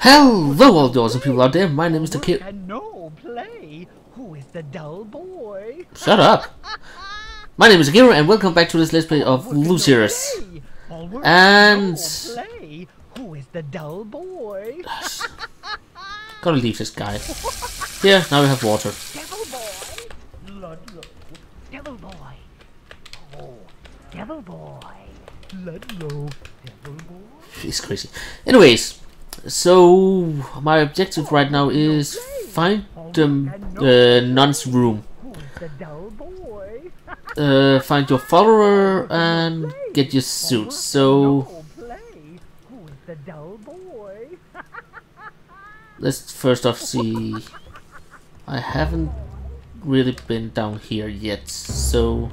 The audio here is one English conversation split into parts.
Hello, all those people out there. My name is the kid. No play. Who is the dull boy? Shut up. My name is Akira, and welcome back to this Let's Play of Lucius. And who is the dull boy? Gotta leave this guy. Here, now we have water. Devil boy, Ludlow. Devil boy, oh, devil boy, Ludlow. Devil boy. She's crazy. Anyways. So, my objective right now is find the nun's room. Find your follower and get your suit. So, let's first off see. I haven't really been down here yet, so.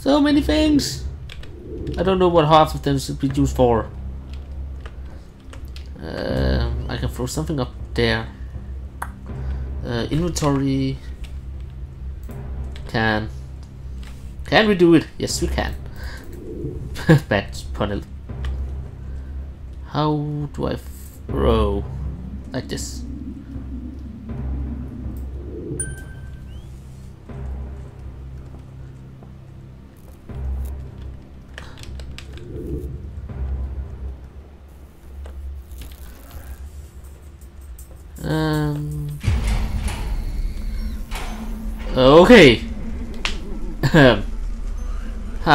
So many things! I don't know what half of them should be used for. I can throw something up there. Inventory. Can we do it? Yes, we can. Bad pun. How do I throw? Like this. Okay. Hi. The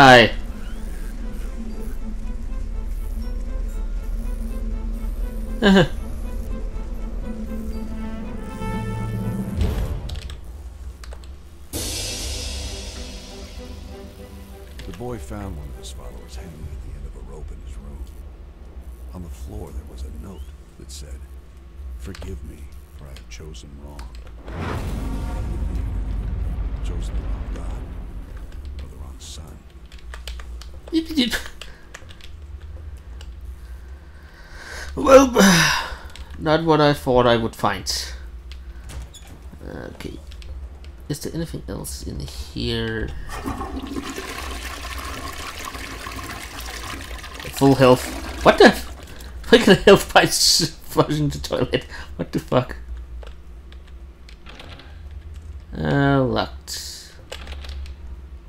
boy found one of his followers hanging at the end of a rope in his room. On the floor there was a note that said, "Forgive me, for I have chosen wrong. Chosen the wrong God, or the wrong son." Well, not what I thought I would find. Okay, is there anything else in here? Full health. What the? What can I help by? Flushing the toilet. What the fuck? Locked.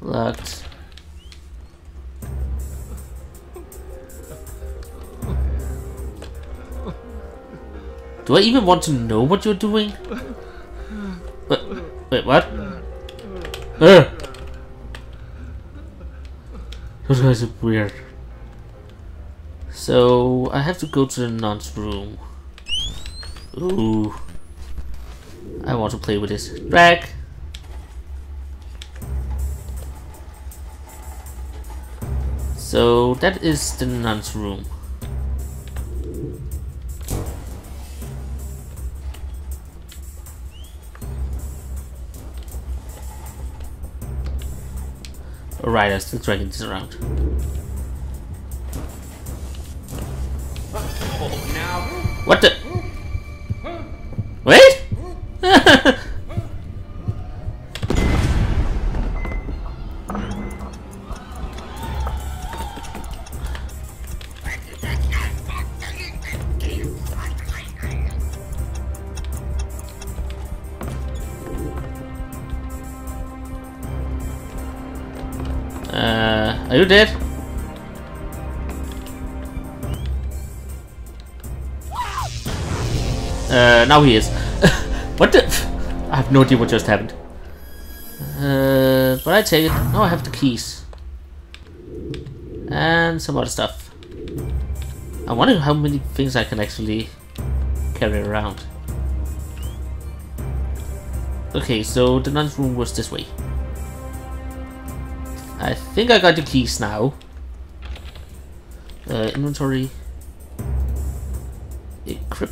Locked. Do I even want to know what you're doing? Wait, what? Those guys are weird. So, I have to go to the nun's room. Ooh. I want to play with this. Drag! So, that is the nun's room. Alright, I'm still dragging this around. What the? Wait! Are you dead? Now he is. What the? I have no idea what just happened. But I take it. Now I have the keys. And some other stuff. I'm wondering how many things I can actually carry around. Okay, so the nun's room was this way. I think I got the keys now. Inventory. Equip.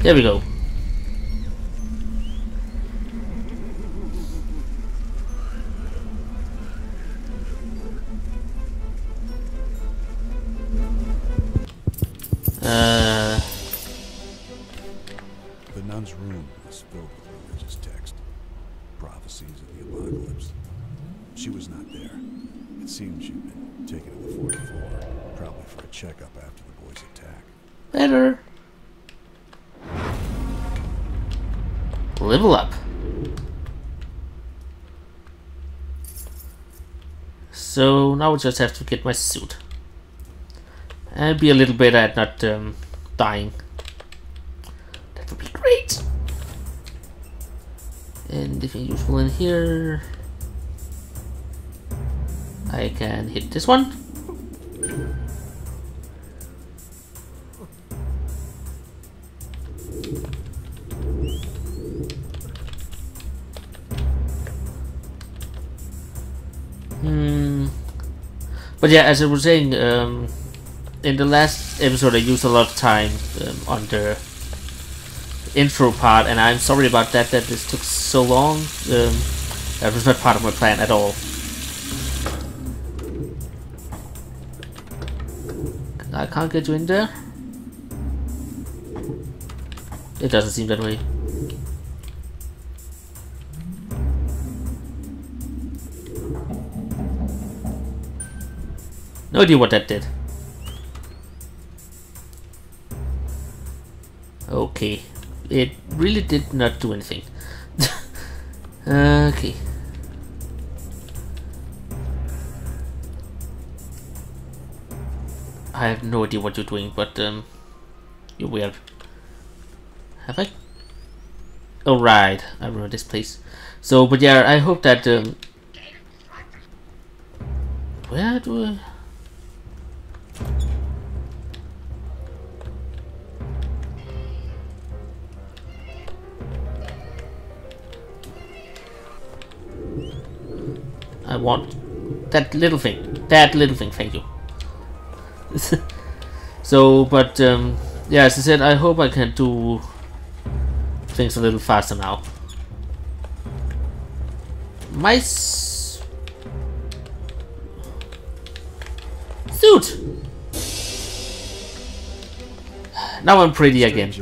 There we go. The nun's room is filled with religious text. prophecies of the apocalypse. She was not there. It seemed she'd been taken to the 4th floor, probably for a checkup after the boys' attack. Better. Level up. So now I just have to get my suit. And be a little better at not dying. That would be great. Anything useful in here? I can hit this one. But yeah, as I was saying, in the last episode I used a lot of time on the intro part, and I'm sorry about that, that this took so long. That was not part of my plan at all. I can't get you in there. It doesn't seem that way. No idea what that did. Okay, it really did not do anything. Okay. I have no idea what you're doing, but you're weird. Have I? Oh right, I remember this place. So, but yeah, I hope that. Where do I? I want that little thing, thank you. So, but, yeah, as I said, I hope I can do things a little faster now. My suit! Now I'm pretty again.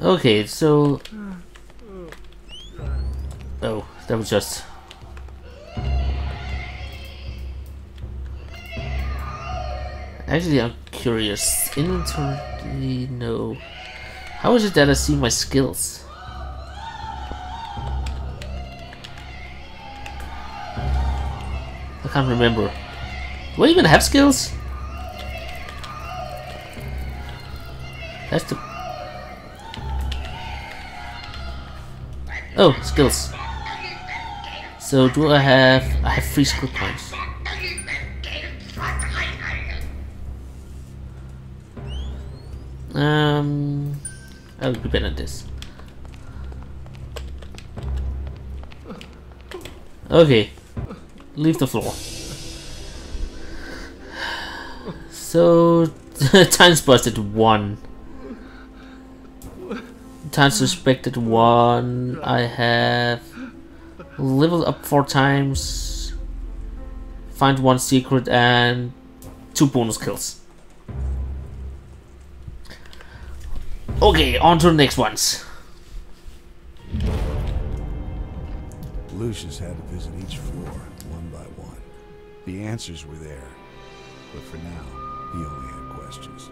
Okay, so... Oh, that was just... Actually, I'm curious. Inventory... No. How is it that I see my skills? I can't remember. Do I even have skills? That's the... Oh, skills. So do I have... I have 3 skill points. I'll be better at this. Okay. Leave the floor. So... Time's busted 1. Time suspected 1. I have leveled up 4 times, find 1 secret and 2 bonus kills. Okay, on to the next ones. Lucius had to visit each floor one by one. The answers were there, but for now he only had questions.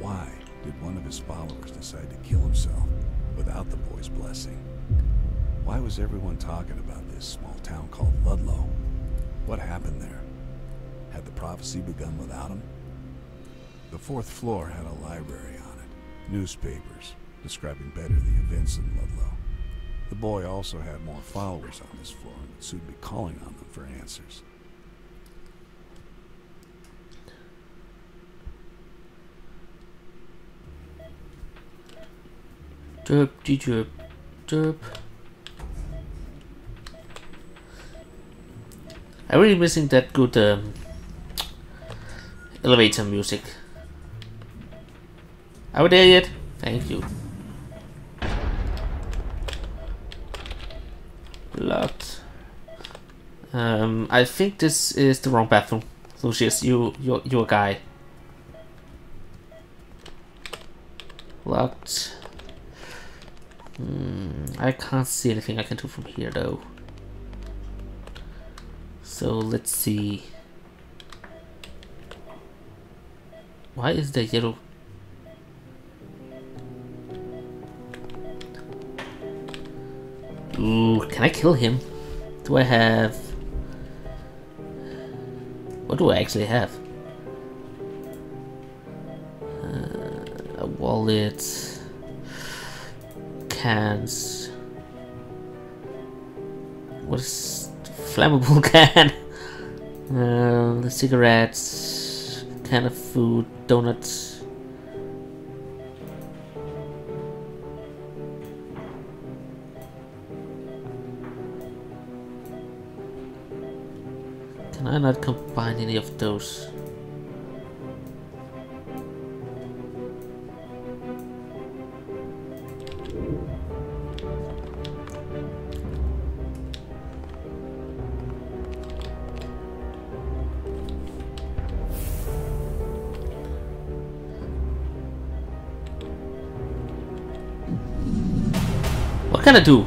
Why did one of his followers decide to kill himself without the boy's blessing? Why was everyone talking about this small town called Ludlow? What happened there? Had the prophecy begun without him? The 4th floor had a library on it, newspapers describing better the events in Ludlow. The boy also had more followers on this floor and would soon be calling on them for answers. Derp, derp, derp. I'm really missing that good elevator music. Are we there yet? Thank you. Locked. I think this is the wrong bathroom. Lucius, you're a guy. Locked. I can't see anything I can do from here though. So let's see. Why is there yellow? Ooh, can I kill him? Do I have... What do I actually have? A wallet... Cans... What is... Flammable can? Cigarettes... Can of food... Donuts... Can I not combine any of those? What can I do?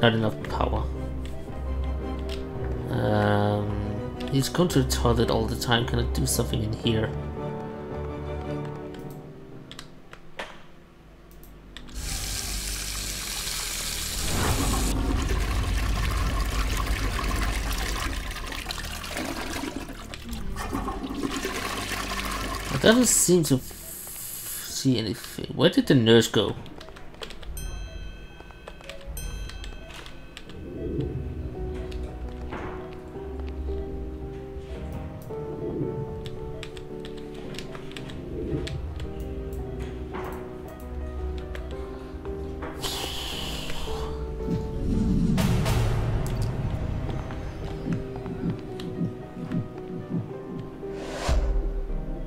Not enough power. He's going to the toilet all the time. Can I do something in here? It doesn't seem to see anything. Where did the nurse go?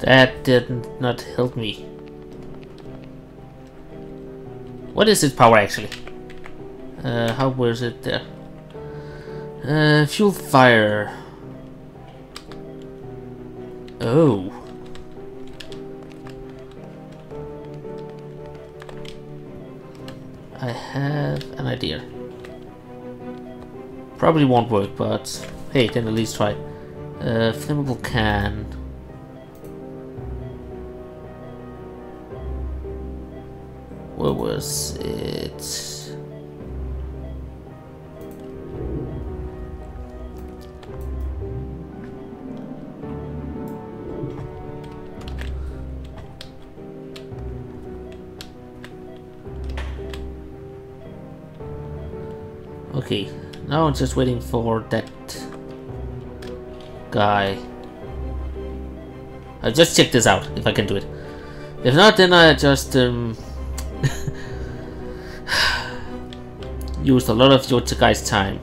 That did not help me. What is its power actually? How was it there? Fuel fire. Oh. I have an idea. Probably won't work, but hey, then at least try. Flammable can. Where was it? Okay, now I'm just waiting for that guy. I'll just check this out if I can do it. If not, then I just used a lot of your guys' time.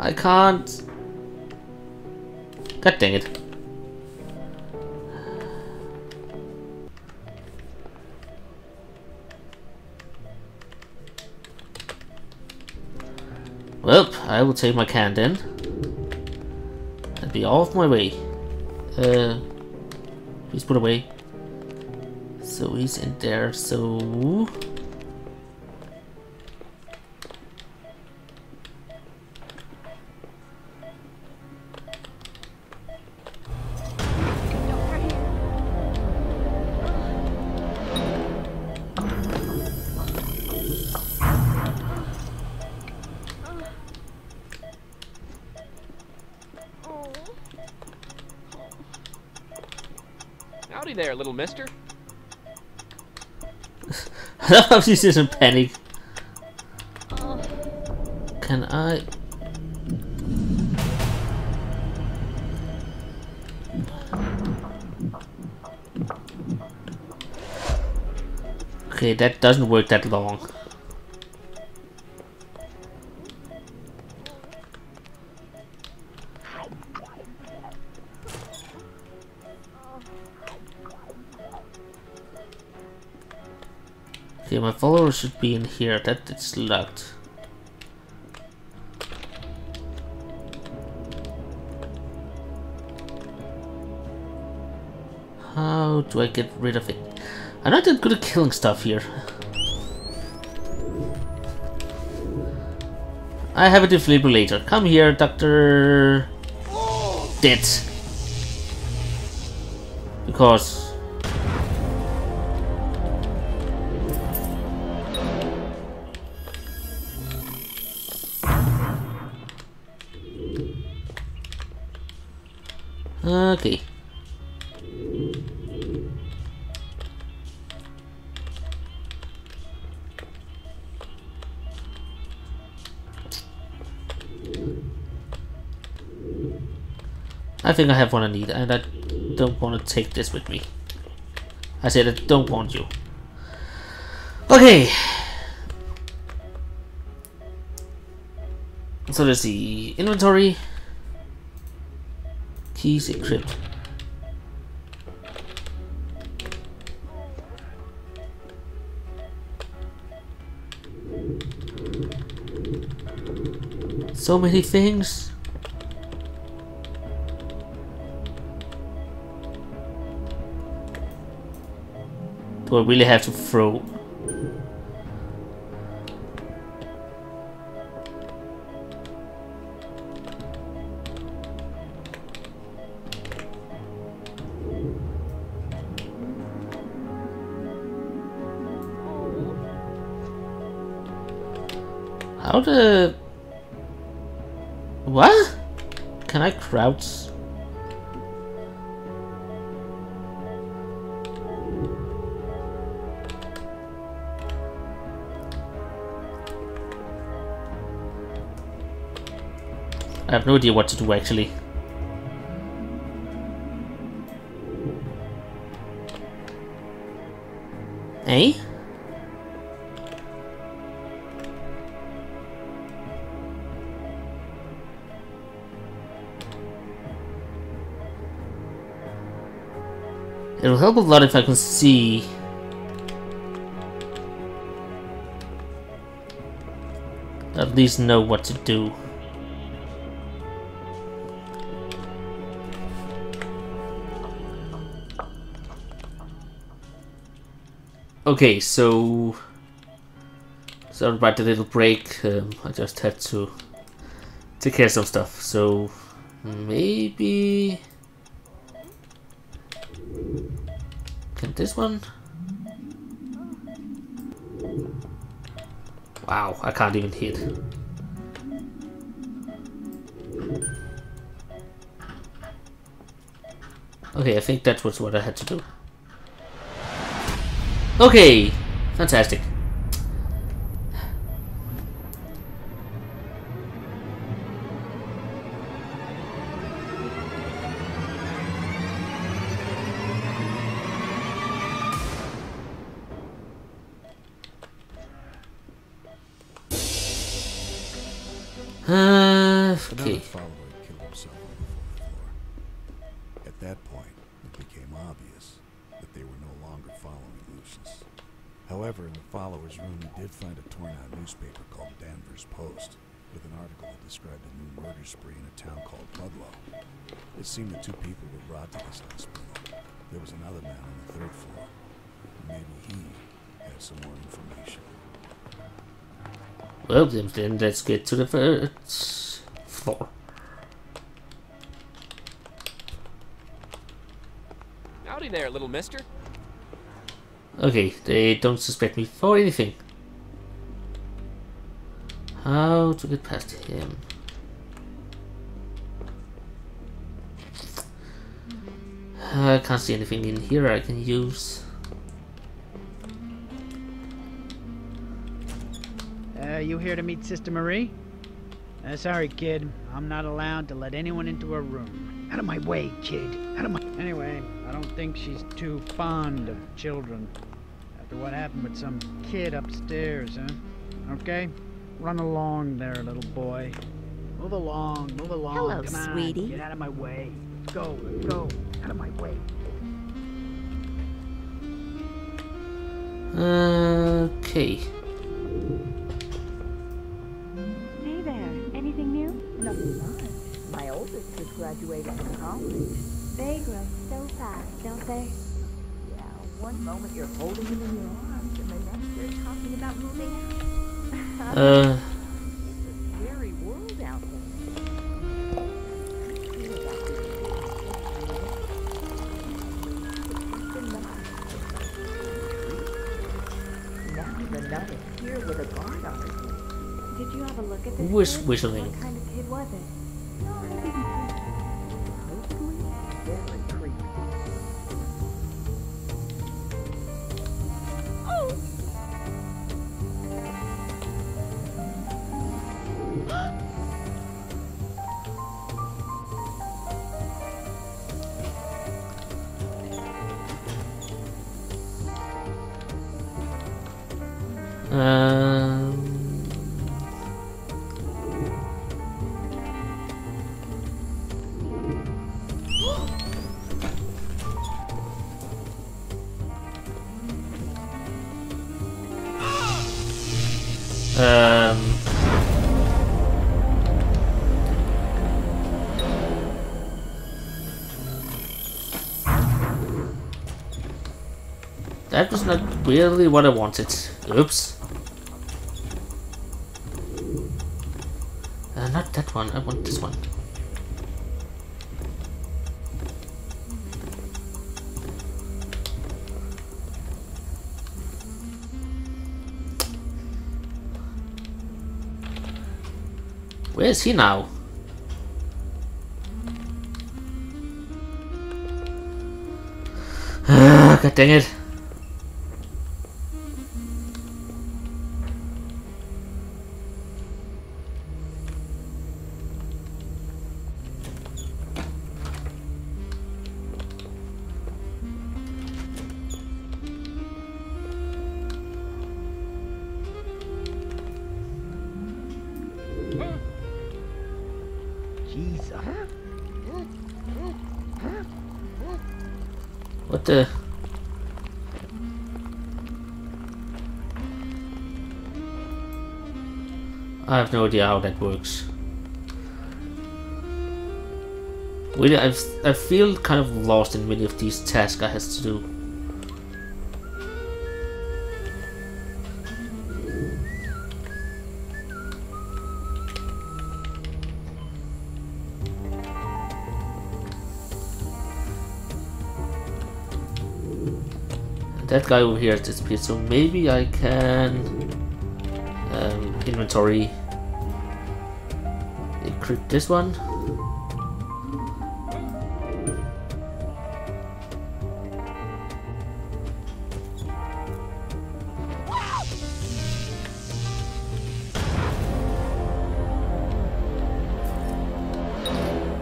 I can't. God dang it. Well, I will take my can then. I'll be off my way. Please put away. So he's in there, so... Howdy there, little mister. I love how she's just in panic. Can I... Okay, that doesn't work that long. Okay, my followers should be in here. That it's locked. How do I get rid of it? I'm not that good at killing stuff here. I have a defibrillator. Come here, Doctor. Dead. Because. Okay. I think I have what I need, and I don't want to take this with me. I said I don't want you. Okay. So let's see. Inventory. Keys equipped. So many things. Do I really have to throw? How the... What? Can I crouch? I have no idea what to do actually. Eh? It'll help a lot if I can see. At least know what to do. Okay, so sorry about the little break. I just had to take care of some stuff. So maybe can this one? Wow, I can't even hit. Okay, I think that was what I had to do. Okay, fantastic. Okay. Follower killed himself on the 4th floor. At that point, it became obvious that they were no longer following Lucius. However, in the followers' room, we did find a torn-out newspaper called Danvers Post, with an article that described a new murder spree in a town called Mudlow. It seemed that two people were brought to this hospital. There was another man on the 3rd floor. Maybe he had some more information. Well, then let's get to the 3rd floor. Howdy there, little mister. Okay, they don't suspect me for anything. How to get past him? I can't see anything in here I can use. You here to meet Sister Marie? Sorry, kid. I'm not allowed to let anyone into her room. Out of my way, kid. Out of my... Anyway, I don't think she's too fond of children. After what happened with some kid upstairs, huh? Okay? Run along there, little boy. Move along, move along. Hello, come sweetie. On. Get out of my way. Go, go. Out of my way. Okay. Hey there. Anything new? Nothing much. My oldest has graduated from college. They grow so fast, don't they? Yeah, one moment you're holding them in your arms, and the next you're talking about moving out. It's a scary world out there. Now the nut is here with a guard on it. Did you have a look at this? Wish whistling. What kind of kid was it? That was not really what I wanted. Oops. Not that one, I want this one. Where is he now? God dang it. What the? I have no idea how that works. Really, I feel kind of lost in many of these tasks I have to do. That guy over here has disappeared, so maybe I can inventory, encrypt this one.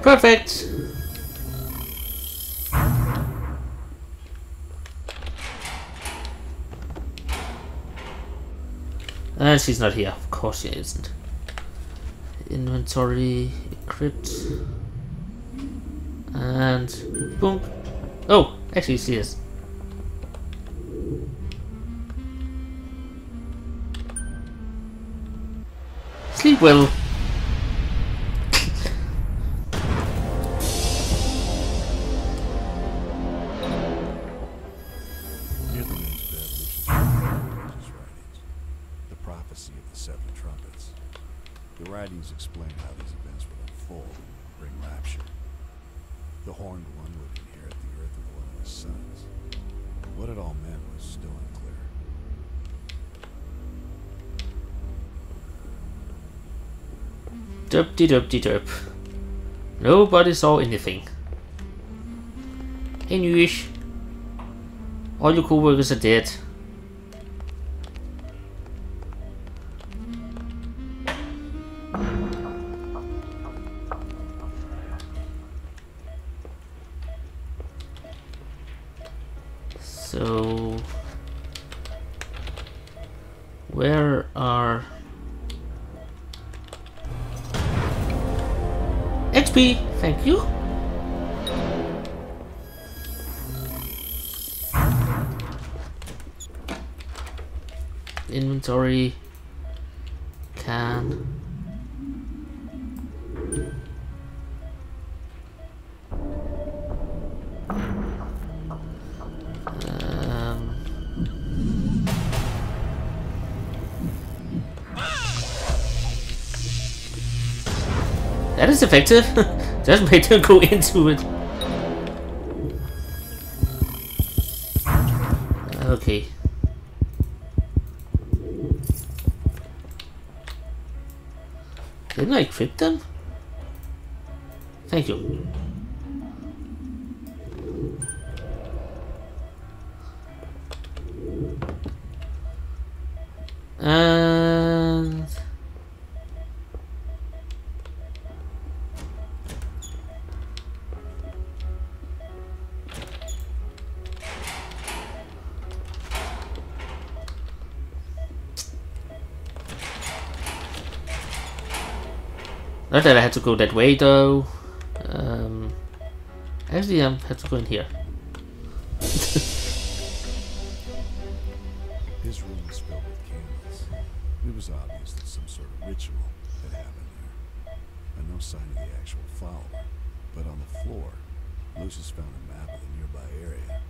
Perfect. And she's not here, of course she isn't. Inventory, encrypt, and boom. Oh, actually she is. Sleep well. Derp-de-derp-de-derp. Nobody saw anything. Hey Newish. All your co-workers are dead. So Where are... XP! Thank you! Inventory... Can... That is effective. Just made them go into it. Okay. Didn't I equip them? Thank you. And... Not that I had to go that way though. Actually, I had to go in here. His room was filled with candles. It was obvious that some sort of ritual had happened there. And no sign of the actual follower. But on the floor, Lucius found a map of the nearby area.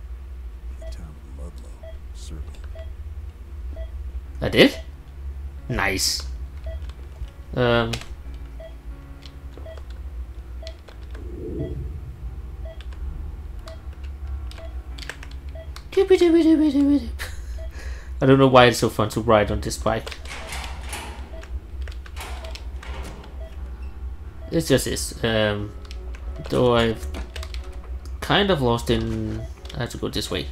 The town of Ludlow, circled. That it? Nice. I don't know why it's so fun to ride on this bike. It's just this. Though I've kind of lost in... I have to go this way.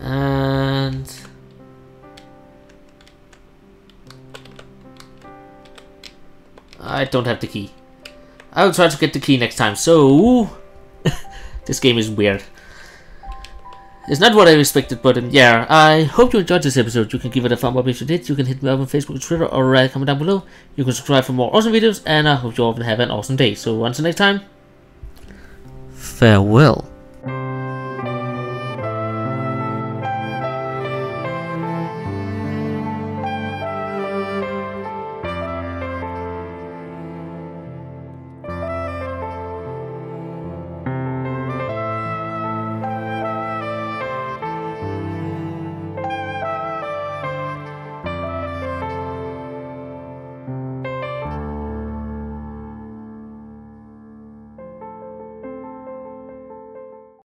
And... I don't have the key. I will try to get the key next time, so... This game is weird. It's not what I expected, but yeah, I hope you enjoyed this episode. You can give it a thumb up if you did. You can hit me up on Facebook, Twitter, or a comment down below. You can subscribe for more awesome videos, and I hope you all have an awesome day. So until next time, farewell.